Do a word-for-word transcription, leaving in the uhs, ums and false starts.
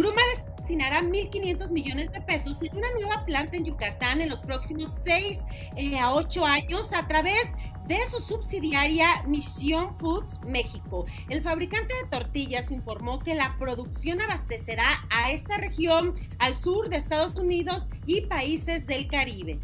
Gruma destinará mil quinientos millones de pesos en una nueva planta en Yucatán en los próximos seis a ocho años a través de su subsidiaria Misión Foods México. El fabricante de tortillas informó que la producción abastecerá a esta región al sur de Estados Unidos y países del Caribe.